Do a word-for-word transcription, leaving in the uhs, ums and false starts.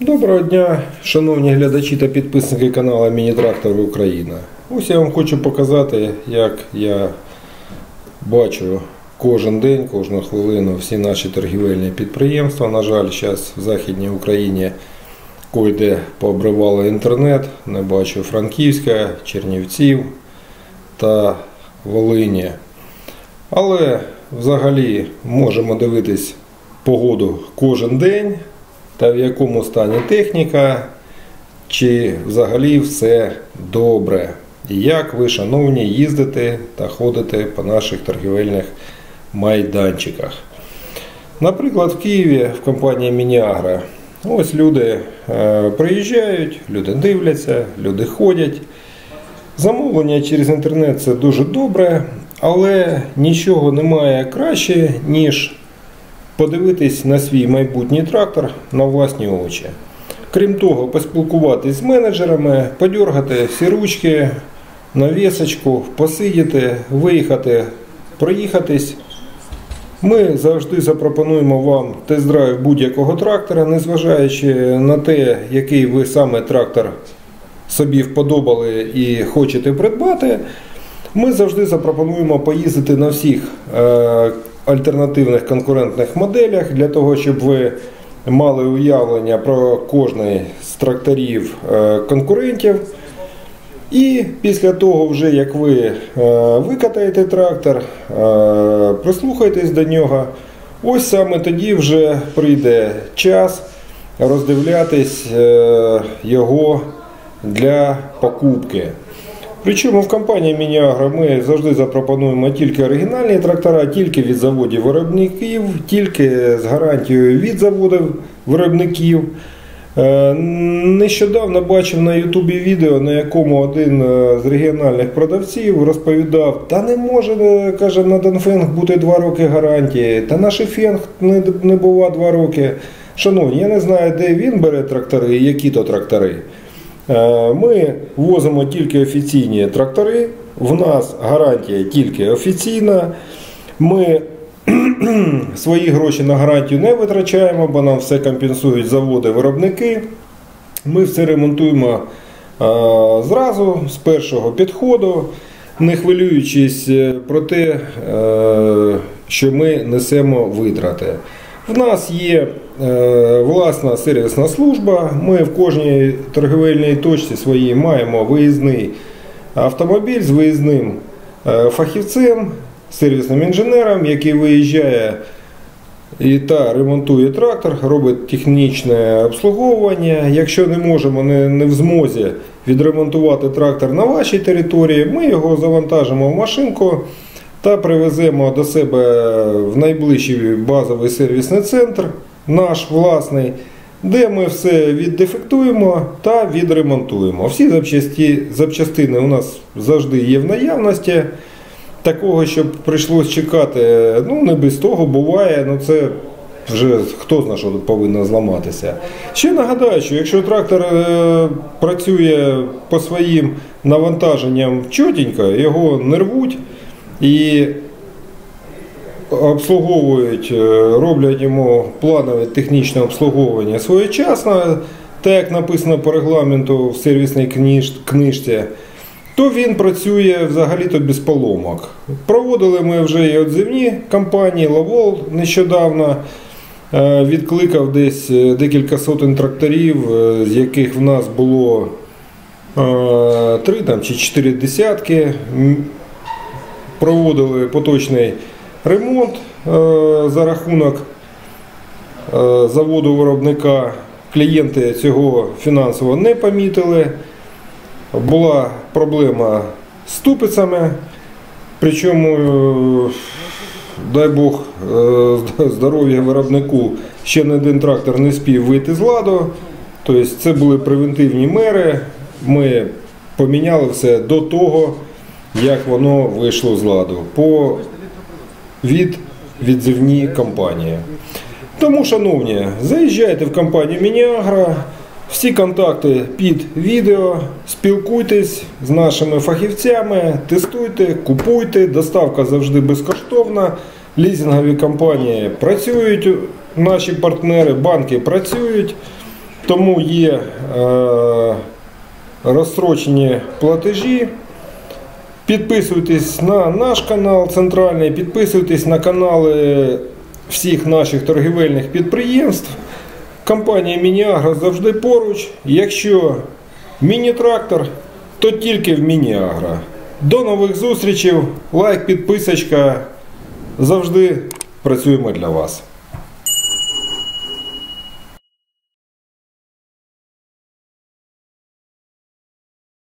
Доброго дня, шановні глядачі та підписники каналу Мінітрактор Україна. Ось я вам хочу показати, як я бачу кожен день, кожну хвилину всі наші торгівельні підприємства. На жаль, зараз в Західній Україні койде пообривали інтернет, не бачу Франківська, Чернівців та Волині. Але взагалі можемо дивитись погоду кожен день та в якому стані техніка, чи взагалі все добре. І як ви, шановні, їздите та ходите по наших торгівельних майданчиках. Наприклад, в Києві в компанії «Міні-Агро» ось люди приїжджають, люди дивляться, люди ходять. Замовлення через інтернет – це дуже добре, але нічого немає краще, ніж подивитись на свій майбутній трактор на власні очі. Крім того, поспілкуватись з менеджерами, подергати всі ручки, навісочку, посидіти, виїхати, проїхатись. Ми завжди запропонуємо вам тест-драйв будь-якого трактора, незважаючи на те, який ви саме трактор собі вподобали і хочете придбати. Ми завжди запропонуємо поїздити на всіх альтернативних конкурентних моделях, для того, щоб ви мали уявлення про кожний з тракторів конкурентів. І після того, вже як ви викатаєте трактор, прислухайтесь до нього, ось саме тоді вже прийде час роздивлятись його для покупки. Причому в компанії «Міні-Агро» ми завжди запропонуємо тільки оригінальні трактора, тільки від заводів-виробників, тільки з гарантією від заводів-виробників. Нещодавно бачив на ютубі відео, на якому один з регіональних продавців розповідав, та не може, каже, на Донгфенг бути два роки гарантії, та на Шифенг не, не бува два роки. Шановні, я не знаю, де він бере трактори і які то трактори. Ми возимо тільки офіційні трактори, в нас гарантія тільки офіційна, ми свої гроші на гарантію не витрачаємо, бо нам все компенсують заводи-виробники. Ми все ремонтуємо зразу, з першого підходу, не хвилюючись про те, що ми несемо витрати. В нас є е, власна сервісна служба, ми в кожній торговельній точці своїй маємо виїзний автомобіль з виїзним е, фахівцем, сервісним інженером, який виїжджає і та ремонтує трактор, робить технічне обслуговування. Якщо не можемо, не, не в змозі відремонтувати трактор на вашій території, ми його завантажимо в машинку та привеземо до себе в найближчий базовий сервісний центр, наш власний, де ми все віддефектуємо та відремонтуємо. Всі запчасті, запчастини у нас завжди є в наявності. Такого, щоб прийшлось чекати, ну не без того буває, ну це вже хто знає, що тут повинно зламатися. Ще нагадаю, що якщо трактор е, працює по своїм навантаженням чотенько, його не рвуть, і обслуговують, роблять йому планове технічне обслуговування своєчасно, так як написано по регламенту в сервісній книж... книжці, то він працює взагалі-то без поломок. Проводили ми вже і відзивні компанії, Ловол нещодавно відкликав десь декілька сотень тракторів, з яких в нас було три там, чи чотири десятки. Проводили поточний ремонт е, за рахунок е, заводу-виробника. Клієнти цього фінансово не помітили. Була проблема з ступицями. Причому, е, дай Бог, е, здоров'я виробнику, ще не один трактор не спів вийти з ладу. Тобто це були превентивні міри. Ми поміняли все до того, як воно вийшло з ладу по від відзивні компанії. Тому, шановні, заїжджайте в компанію «Міні-Агро», всі контакти під відео, спілкуйтесь з нашими фахівцями, тестуйте, купуйте, доставка завжди безкоштовна, лізингові компанії працюють, наші партнери, банки працюють. Тому є е, розстрочені платежі. Підписуйтесь на наш канал центральний, підписуйтесь на канали всіх наших торгівельних підприємств. Компанія Міні-Агро завжди поруч. Якщо Мінітрактор, то тільки в Міні-Агро. До нових зустрічей. Лайк, підписочка. Завжди працюємо для вас.